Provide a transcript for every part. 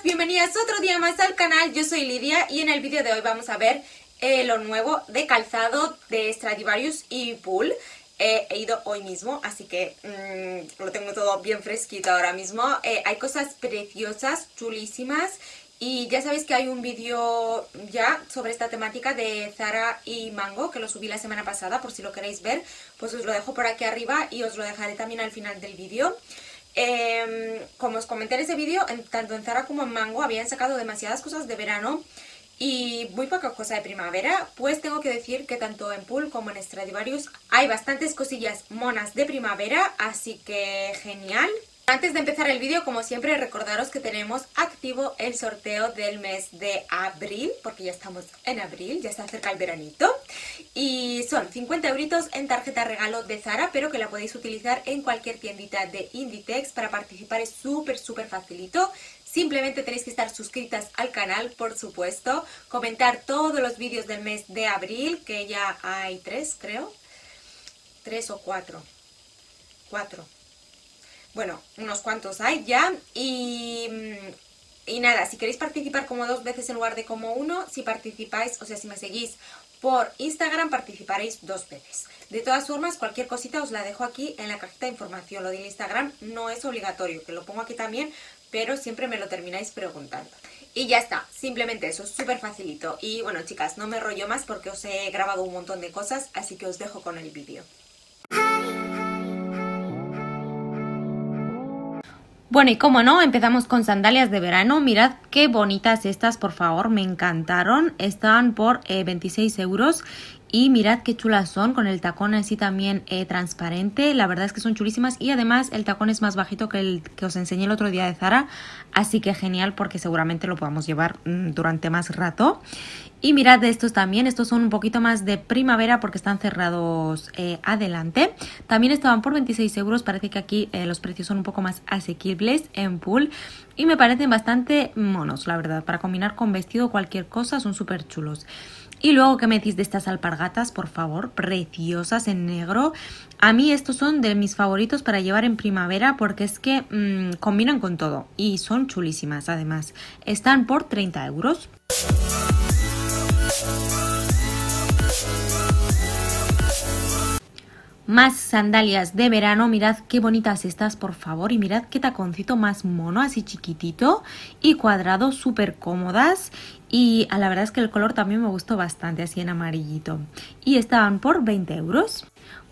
chicas, bienvenidas otro día más al canal. Yo soy Lidia y en el vídeo de hoy vamos a ver lo nuevo de calzado de Stradivarius y Pull. He ido hoy mismo, así que lo tengo todo bien fresquito ahora mismo. Hay cosas preciosas, chulísimas, y ya sabéis que hay un vídeo ya sobre esta temática de Zara y Mango, que lo subí la semana pasada, por si lo queréis ver, pues os lo dejo por aquí arriba y os lo dejaré también al final del vídeo. Como os comenté en ese vídeo, tanto en Zara como en Mango habían sacado demasiadas cosas de verano y muy poca cosa de primavera. Pues tengo que decir que tanto en Pull como en Stradivarius hay bastantes cosillas monas de primavera, así que genial. Antes de empezar el vídeo, como siempre, recordaros que tenemos activo el sorteo del mes de abril, porque ya estamos en abril, ya se acerca el veranito. Y son 50 euritos en tarjeta regalo de Zara, pero que la podéis utilizar en cualquier tiendita de Inditex. Para participar es súper facilito. Simplemente tenéis que estar suscritas al canal, por supuesto, comentar todos los vídeos del mes de abril, que ya hay 3, creo. 3 o 4. 4. Bueno, unos cuantos hay ya, y nada, si queréis participar como 2 veces en lugar de como 1, si participáis, o sea, si me seguís por Instagram, participaréis 2 veces. De todas formas, cualquier cosita os la dejo aquí en la cajita de información. Lo del Instagram no es obligatorio, que lo pongo aquí también, pero siempre me lo termináis preguntando. Y ya está, simplemente eso, súper facilito. Y bueno, chicas, no me rollo más porque os he grabado un montón de cosas, así que os dejo con el vídeo. Bueno, y como no, empezamos con sandalias de verano. Mirad qué bonitas estas, por favor, me encantaron. Están por 26 euros y mirad qué chulas son, con el tacón así también transparente. La verdad es que son chulísimas y además el tacón es más bajito que el que os enseñé el otro día de Zara. Así que genial, porque seguramente lo podamos llevar durante más rato. Y mirad estos también, estos son un poquito más de primavera porque están cerrados adelante. También estaban por 26 euros, parece que aquí los precios son un poco más asequibles en Pull. Y me parecen bastante monos, la verdad, para combinar con vestido o cualquier cosa, son súper chulos. Y luego, ¿qué me decís de estas alpargatas? Por favor, preciosas en negro. A mí estos son de mis favoritos para llevar en primavera porque es que combinan con todo y son chulísimas además. Están por 30 euros. Más sandalias de verano, mirad qué bonitas estas, por favor, y mirad qué taconcito más mono, así chiquitito y cuadrado, súper cómodas, y la verdad es que el color también me gustó bastante, así en amarillito, y estaban por 20 euros.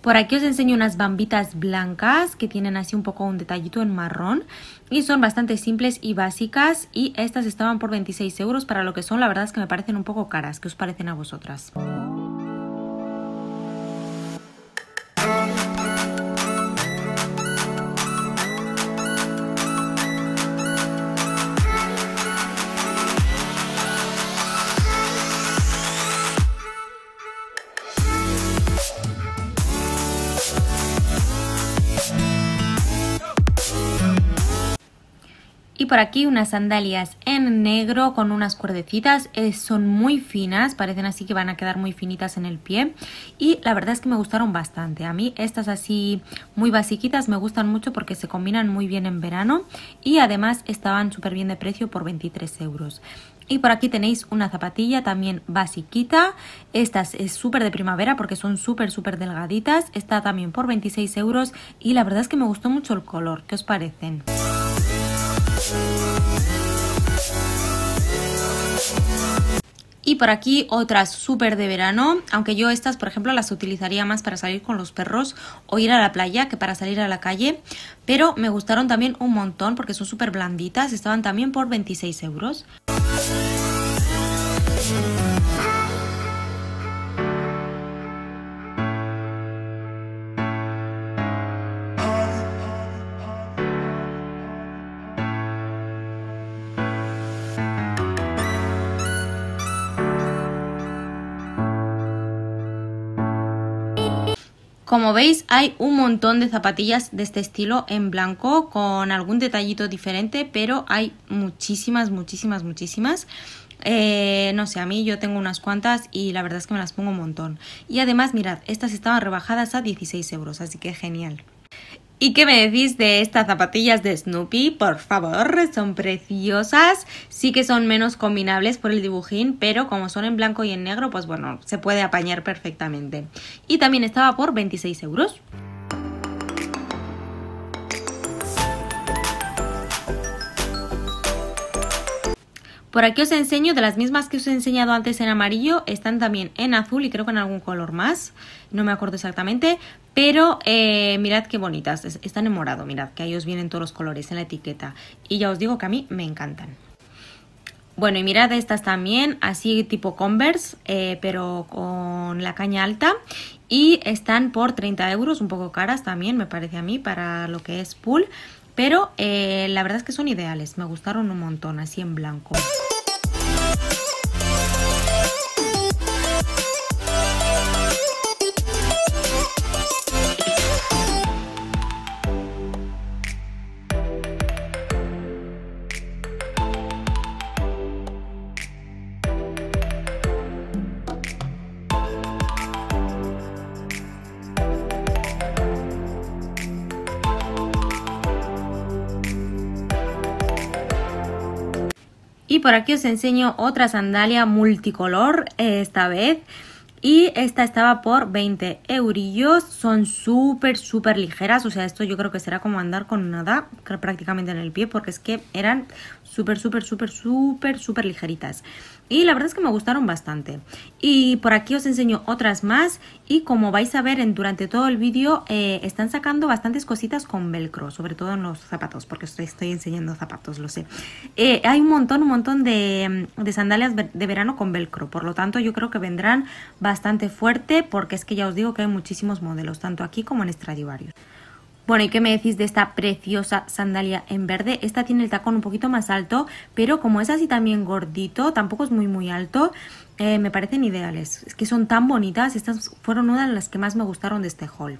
Por aquí os enseño unas bambitas blancas que tienen así un poco un detallito en marrón y son bastante simples y básicas, y estas estaban por 26 euros para lo que son. La verdad es que me parecen un poco caras, ¿qué os parecen a vosotras? Por aquí unas sandalias en negro con unas cuerdecitas, son muy finas, parecen así que van a quedar muy finitas en el pie, y la verdad es que me gustaron bastante. A mí estas así muy basiquitas me gustan mucho porque se combinan muy bien en verano y además estaban súper bien de precio por 23 euros. Y por aquí tenéis una zapatilla también basiquita, estas es súper de primavera porque son súper delgaditas, está también por 26 euros y la verdad es que me gustó mucho el color, ¿qué os parecen? Y por aquí otras súper de verano, aunque yo estas, por ejemplo, las utilizaría más para salir con los perros o ir a la playa que para salir a la calle, pero me gustaron también un montón porque son súper blanditas, estaban también por 26 euros. Como veis, hay un montón de zapatillas de este estilo en blanco con algún detallito diferente, pero hay muchísimas. No sé, a mí yo tengo unas cuantas y la verdad es que me las pongo un montón. Y además, mirad, estas estaban rebajadas a 16 euros, así que genial. ¿Y qué me decís de estas zapatillas de Snoopy? Por favor, son preciosas. Sí que son menos combinables por el dibujín, pero como son en blanco y en negro, pues bueno, se puede apañar perfectamente. Y también estaba por 26 euros. Por aquí os enseño, de las mismas que os he enseñado antes en amarillo, están también en azul y creo que en algún color más, no me acuerdo exactamente, pero mirad qué bonitas, están en morado, mirad que ahí os vienen todos los colores en la etiqueta y ya os digo que a mí me encantan. Bueno, y mirad estas también, así tipo Converse, pero con la caña alta, y están por 30 euros, un poco caras también me parece a mí para lo que es Pull, pero la verdad es que son ideales, me gustaron un montón, así en blanco. Y por aquí os enseño otra sandalia multicolor, esta vez, y esta estaba por 20 eurillos, son súper ligeras, o sea, esto yo creo que será como andar con nada prácticamente en el pie, porque es que eran súper ligeritas. Y la verdad es que me gustaron bastante. Y por aquí os enseño otras más. Y como vais a ver durante todo el vídeo, están sacando bastantes cositas con velcro. Sobre todo en los zapatos, porque os estoy enseñando zapatos, lo sé. Hay un montón de sandalias de verano con velcro. Por lo tanto, yo creo que vendrán bastante fuerte, porque es que ya os digo que hay muchísimos modelos, tanto aquí como en Stradivarius. Bueno, ¿y qué me decís de esta preciosa sandalia en verde? Esta tiene el tacón un poquito más alto, pero como es así también gordito, tampoco es muy alto, me parecen ideales. Es que son tan bonitas, estas fueron una de las que más me gustaron de este haul.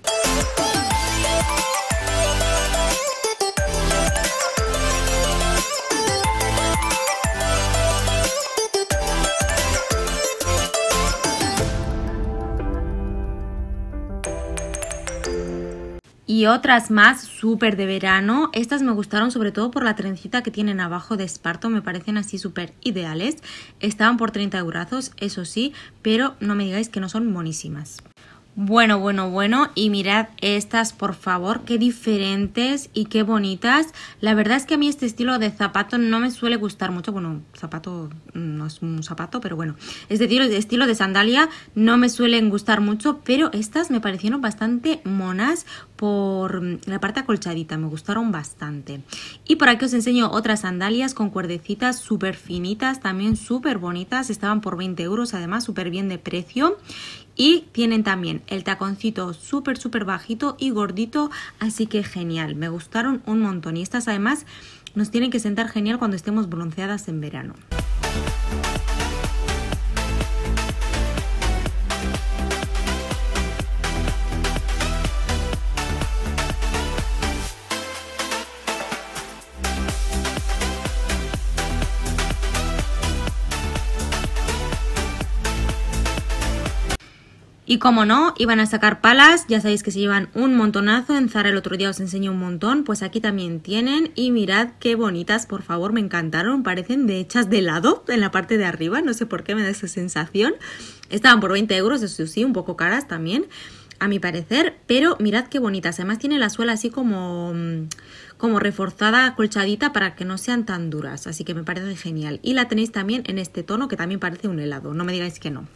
Y otras más súper de verano. Estas me gustaron sobre todo por la trencita que tienen abajo de esparto. Me parecen así súper ideales. Estaban por 30 eurazos, eso sí, pero no me digáis que no son monísimas. Bueno, y mirad estas, por favor, qué diferentes y qué bonitas. La verdad es que a mí este estilo de zapato no me suele gustar mucho. Bueno, zapato no es un zapato, pero bueno, este estilo de sandalia no me suelen gustar mucho, pero estas me parecieron bastante monas por la parte acolchadita, me gustaron bastante. Y por aquí os enseño otras sandalias con cuerdecitas súper finitas, también súper bonitas, estaban por 20 euros, además súper bien de precio. Y tienen también el taconcito súper bajito y gordito, así que genial, me gustaron un montón. Y estas además nos tienen que sentar genial cuando estemos bronceadas en verano. Y como no, iban a sacar palas, ya sabéis que se llevan un montonazo, en Zara el otro día os enseñé un montón, pues aquí también tienen, y mirad qué bonitas, por favor, me encantaron, parecen de hechas de lado en la parte de arriba, no sé por qué me da esa sensación. Estaban por 20 euros, eso sí, un poco caras también, a mi parecer, pero mirad qué bonitas, además tiene la suela así como reforzada, acolchadita, para que no sean tan duras, así que me parece genial. Y la tenéis también en este tono, que también parece un helado, no me digáis que no.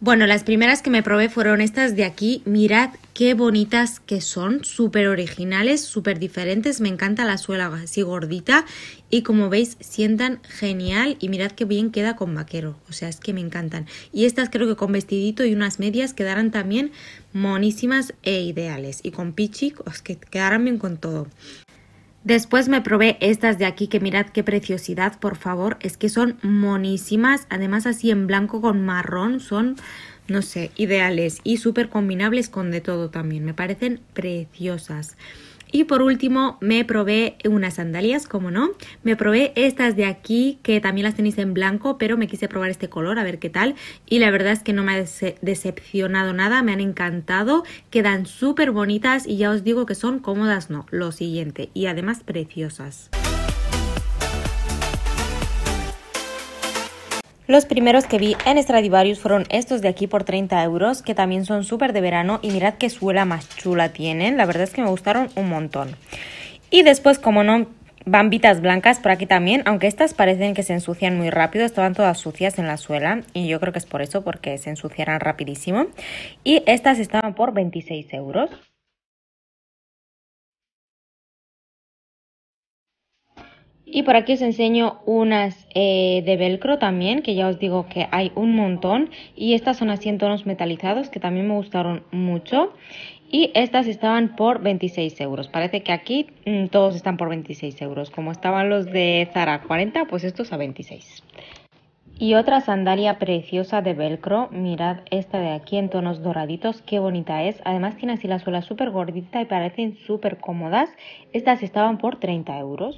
Bueno, las primeras que me probé fueron estas de aquí, mirad qué bonitas que son, súper originales, súper diferentes, me encanta la suela así gordita y como veis sientan genial y mirad qué bien queda con vaquero, o sea, es que me encantan. Y estas creo que con vestidito y unas medias quedarán también monísimas e ideales, y con pichi, es que quedarán bien con todo. Después me probé estas de aquí, que mirad qué preciosidad, por favor, es que son monísimas, además así en blanco con marrón, son, no sé, ideales y súper combinables con de todo también, me parecen preciosas. Y por último me probé unas sandalias, como no. Me probé estas de aquí, que también las tenéis en blanco, pero me quise probar este color a ver qué tal. Y la verdad es que no me ha decepcionado nada, me han encantado. Quedan súper bonitas y ya os digo que son cómodas, no, lo siguiente. Y además preciosas. Los primeros que vi en Stradivarius fueron estos de aquí por 30 euros, que también son súper de verano y mirad qué suela más chula tienen. La verdad es que me gustaron un montón. Y después, como no, bambitas blancas por aquí también, aunque estas parecen que se ensucian muy rápido, estaban todas sucias en la suela y yo creo que es por eso, porque se ensuciaran rapidísimo. Y estas estaban por 26 euros. Y por aquí os enseño unas de velcro también, que ya os digo que hay un montón. Y estas son así en tonos metalizados, que también me gustaron mucho. Y estas estaban por 26 euros. Parece que aquí todos están por 26 euros. Como estaban los de Zara 40, pues estos a 26. Y otra sandalia preciosa de velcro. Mirad esta de aquí en tonos doraditos. Qué bonita es. Además tiene así la suela súper gordita y parecen súper cómodas. Estas estaban por 30 euros.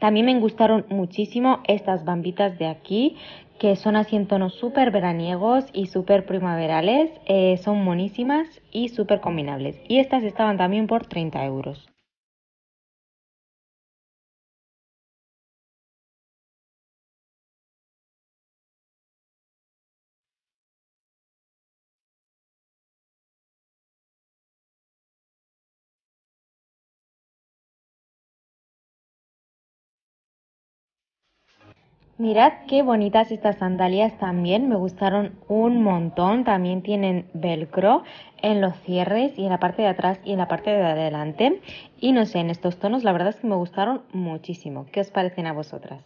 También me gustaron muchísimo estas bambitas de aquí, que son así en tonos súper veraniegos y súper primaverales. Son monísimas y súper combinables. Y estas estaban también por 30 euros. Mirad qué bonitas estas sandalias también, me gustaron un montón, también tienen velcro en los cierres y en la parte de atrás y en la parte de adelante. Y no sé, en estos tonos la verdad es que me gustaron muchísimo. ¿Qué os parecen a vosotras?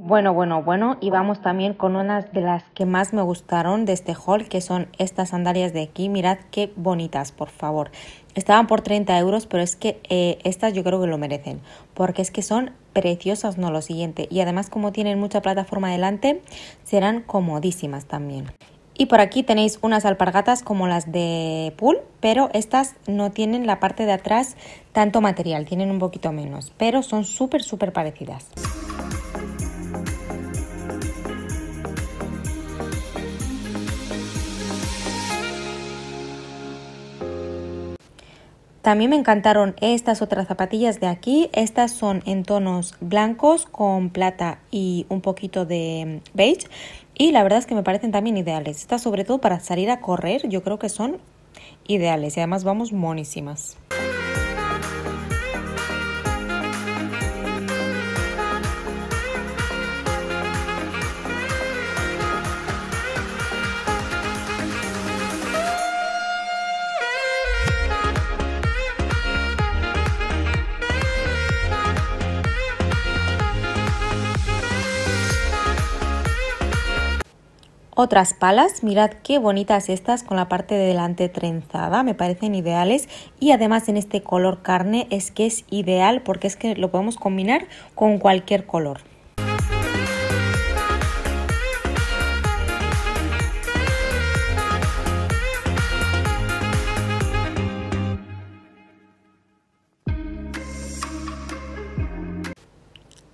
Bueno, y vamos también con unas de las que más me gustaron de este haul, que son estas sandalias de aquí. Mirad qué bonitas, por favor. Estaban por 30 euros, pero es que estas yo creo que lo merecen, porque es que son preciosas, no, lo siguiente. Y además, como tienen mucha plataforma delante, serán comodísimas también. Y por aquí tenéis unas alpargatas como las de Pull, pero estas no tienen la parte de atrás tanto material, tienen un poquito menos, pero son súper, súper parecidas. También me encantaron estas otras zapatillas de aquí. Estas son en tonos blancos con plata y un poquito de beige. Y la verdad es que me parecen también ideales. Estas, sobre todo para salir a correr, yo creo que son ideales. Y además vamos monísimas. Otras palas, mirad qué bonitas estas con la parte de delante trenzada, me parecen ideales. Y además en este color carne es que es ideal, porque es que lo podemos combinar con cualquier color.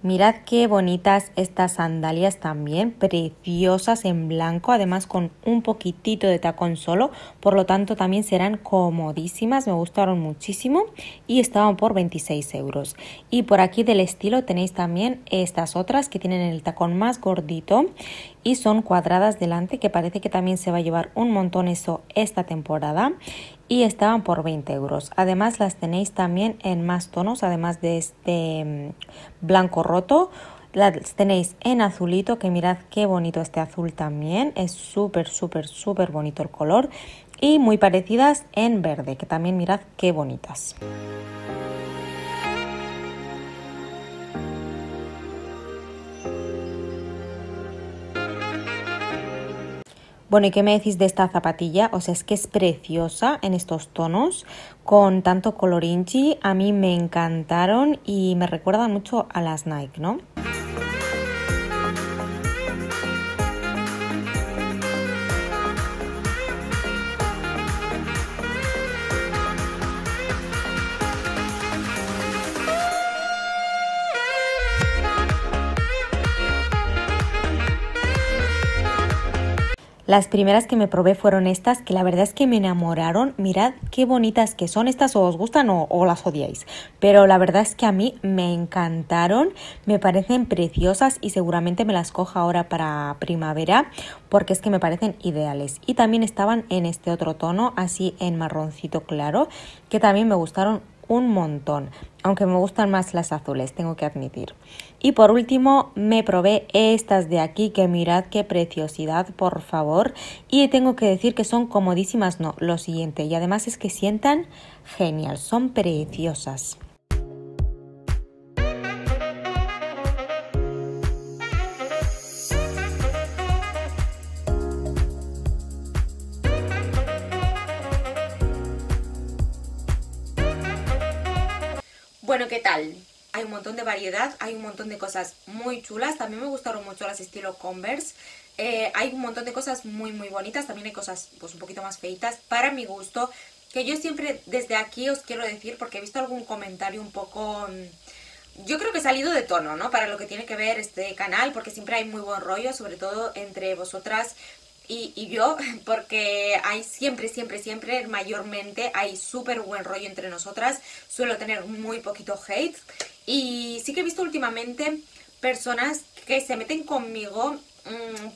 Mirad qué bonitas estas sandalias también, preciosas en blanco, además con un poquitito de tacón solo, por lo tanto también serán comodísimas, me gustaron muchísimo y estaban por 26 euros. Y por aquí del estilo tenéis también estas otras que tienen el tacón más gordito y son cuadradas delante, que parece que también se va a llevar un montón eso esta temporada. Y estaban por 20 euros. Además las tenéis también en más tonos, además de este blanco roto. Las tenéis en azulito, que mirad qué bonito este azul también. Es súper, súper, súper bonito el color. Y muy parecidas en verde, que también mirad qué bonitas. Bueno, ¿y qué me decís de esta zapatilla? O sea, es que es preciosa en estos tonos, con tanto colorinchi. A mí me encantaron y me recuerdan mucho a las Nike, ¿no? Las primeras que me probé fueron estas, que la verdad es que me enamoraron. Mirad qué bonitas que son. Estas o os gustan o las odiáis. Pero la verdad es que a mí me encantaron, me parecen preciosas y seguramente me las coja ahora para primavera porque es que me parecen ideales. Y también estaban en este otro tono, así en marroncito claro, que también me gustaron un montón, aunque me gustan más las azules, tengo que admitir. Y por último me probé estas de aquí, que mirad qué preciosidad, por favor, y tengo que decir que son comodísimas, no, lo siguiente, y además es que sientan genial, son preciosas. Bueno, ¿qué tal? Hay un montón de variedad, hay un montón de cosas muy chulas. También me gustaron mucho las estilo Converse. Hay un montón de cosas muy bonitas. También hay cosas pues un poquito más feitas para mi gusto, que yo siempre desde aquí os quiero decir, porque he visto algún comentario un poco... Yo creo que he salido de tono, ¿no? Para lo que tiene que ver este canal, porque siempre hay muy buen rollo, sobre todo entre vosotras y yo, porque hay siempre, mayormente, hay súper buen rollo entre nosotras. Suelo tener muy poquito hate. Y sí que he visto últimamente personas que se meten conmigo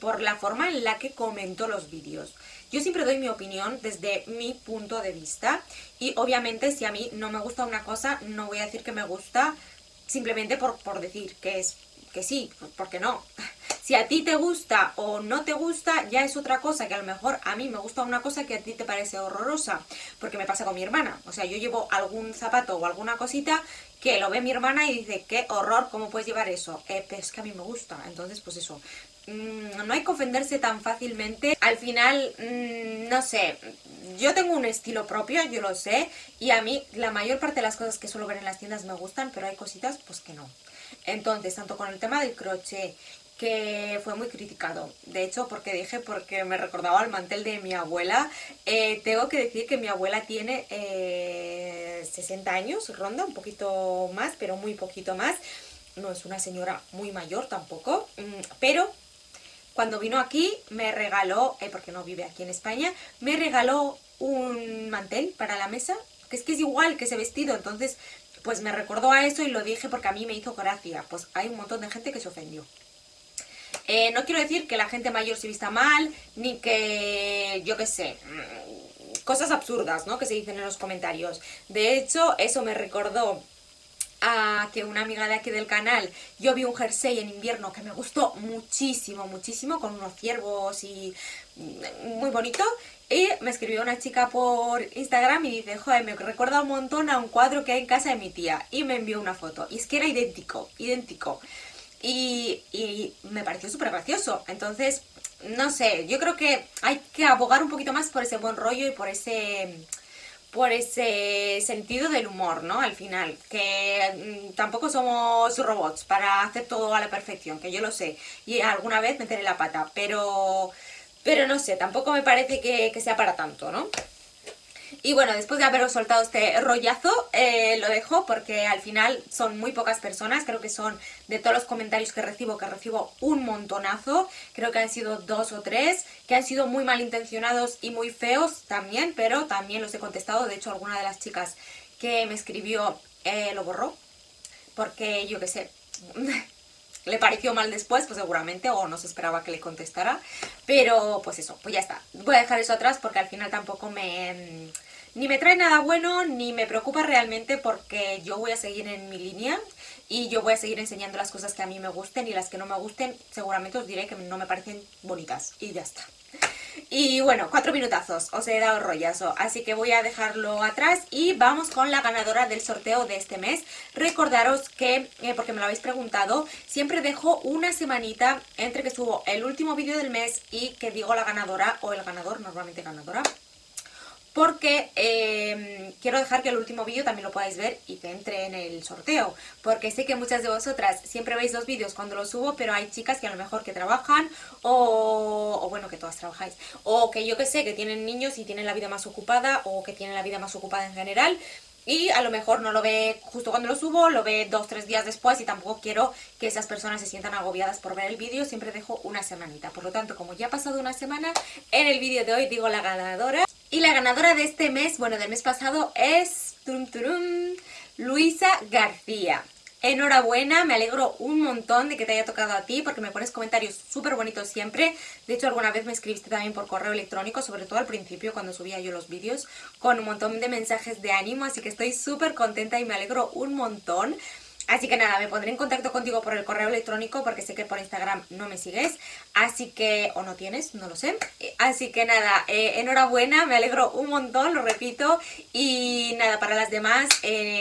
por la forma en la que comento los vídeos. Yo siempre doy mi opinión desde mi punto de vista. Y obviamente si a mí no me gusta una cosa, no voy a decir que me gusta simplemente por decir que es que sí, porque no. Si a ti te gusta o no te gusta, ya es otra cosa, que a lo mejor a mí me gusta una cosa que a ti te parece horrorosa, porque me pasa con mi hermana. O sea, yo llevo algún zapato o alguna cosita que lo ve mi hermana y dice, qué horror, ¿cómo puedes llevar eso? Pero es que a mí me gusta, entonces pues eso. No hay que ofenderse tan fácilmente. Al final, no sé, yo tengo un estilo propio, yo lo sé, y a mí la mayor parte de las cosas que suelo ver en las tiendas me gustan, pero hay cositas pues que no. Entonces, tanto con el tema del crochet, que fue muy criticado, de hecho, porque dije, porque me recordaba al mantel de mi abuela. Tengo que decir que mi abuela tiene 60 años, ronda, un poquito más, pero muy poquito más. No es una señora muy mayor tampoco, pero cuando vino aquí me regaló, porque no vive aquí en España, me regaló un mantel para la mesa, que es igual que ese vestido, entonces pues me recordó a eso y lo dije porque a mí me hizo gracia. Pues hay un montón de gente que se ofendió. No quiero decir que la gente mayor se vista mal, ni que, yo qué sé, cosas absurdas, ¿no?, que se dicen en los comentarios. De hecho, eso me recordó a que una amiga de aquí del canal, yo vi un jersey en invierno que me gustó muchísimo, con unos ciervos y muy bonito. Y me escribió una chica por Instagram y dice, joder, me recuerda un montón a un cuadro que hay en casa de mi tía. Y me envió una foto. Y es que era idéntico. Y me pareció súper gracioso. Entonces, no sé, yo creo que hay que abogar un poquito más por ese buen rollo y por ese sentido del humor, ¿no? Al final, que tampoco somos robots para hacer todo a la perfección, que yo lo sé, y alguna vez meteré la pata, pero no sé, tampoco me parece que sea para tanto, ¿no? Y bueno, después de haberos soltado este rollazo, lo dejo porque al final son muy pocas personas. Creo que son, de todos los comentarios que recibo un montonazo. Creo que han sido 2 o 3 que han sido muy malintencionados y muy feos también, pero también los he contestado. De hecho, alguna de las chicas que me escribió lo borró porque, yo qué sé, le pareció mal después, pues seguramente, o no se esperaba que le contestara. Pero pues eso, pues ya está. Voy a dejar eso atrás porque al final tampoco me... Ni me trae nada bueno, ni me preocupa realmente, porque yo voy a seguir en mi línea y yo voy a seguir enseñando las cosas que a mí me gusten, y las que no me gusten seguramente os diré que no me parecen bonitas y ya está. Y bueno, 4 minutazos, os he dado rollazo, así que voy a dejarlo atrás y vamos con la ganadora del sorteo de este mes. Recordaros que, porque me lo habéis preguntado, siempre dejo una semanita entre que subo el último vídeo del mes y que digo la ganadora o el ganador, normalmente ganadora, porque quiero dejar que el último vídeo también lo podáis ver y que entre en el sorteo, porque sé que muchas de vosotras siempre veis los vídeos cuando los subo, pero hay chicas que a lo mejor que trabajan o bueno, que todas trabajáis, o que yo que sé, que tienen niños y tienen la vida más ocupada, o que tienen la vida más ocupada en general, y a lo mejor no lo ve justo cuando lo subo, lo ve 2 o 3 días después, y tampoco quiero que esas personas se sientan agobiadas por ver el vídeo. Siempre dejo una semanita, por lo tanto, como ya ha pasado una semana, en el vídeo de hoy digo la ganadora. Y la ganadora de este mes, bueno, del mes pasado, es Luisa García. Enhorabuena, me alegro un montón de que te haya tocado a ti, porque me pones comentarios súper bonitos siempre. De hecho, alguna vez me escribiste también por correo electrónico, sobre todo al principio cuando subía yo los vídeos, con un montón de mensajes de ánimo, así que estoy súper contenta y me alegro un montón. Así que nada, me pondré en contacto contigo por el correo electrónico, porque sé que por Instagram no me sigues, así que, o no tienes, no lo sé. Así que nada, enhorabuena, me alegro un montón, lo repito. Y nada, para las demás,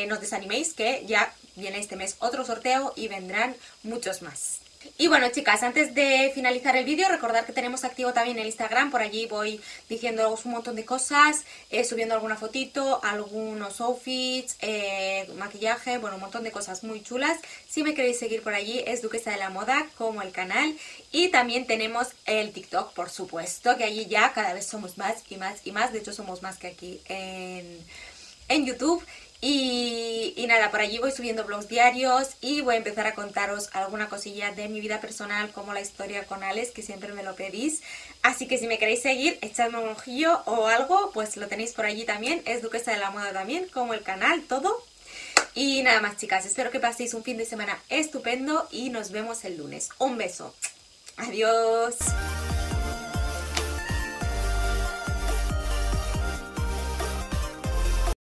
no os desaniméis, que ya viene este mes otro sorteo y vendrán muchos más. Y bueno, chicas, antes de finalizar el vídeo, recordad que tenemos activo también el Instagram. Por allí voy diciéndoos un montón de cosas, subiendo alguna fotito, algunos outfits, maquillaje, bueno, un montón de cosas muy chulas. Si me queréis seguir por allí, es Duquesa de la Moda, como el canal. Y también tenemos el TikTok, por supuesto, que allí ya cada vez somos más y más y más. De hecho, somos más que aquí en YouTube. Y nada, por allí voy subiendo vlogs diarios y voy a empezar a contaros alguna cosilla de mi vida personal, como la historia con Alex, que siempre me lo pedís. Así que si me queréis seguir, echadme un ojillo o algo, pues lo tenéis por allí también. Es Duquesa de la Moda también, como el canal, todo. Y nada más, chicas, espero que paséis un fin de semana estupendo y nos vemos el lunes. Un beso. Adiós.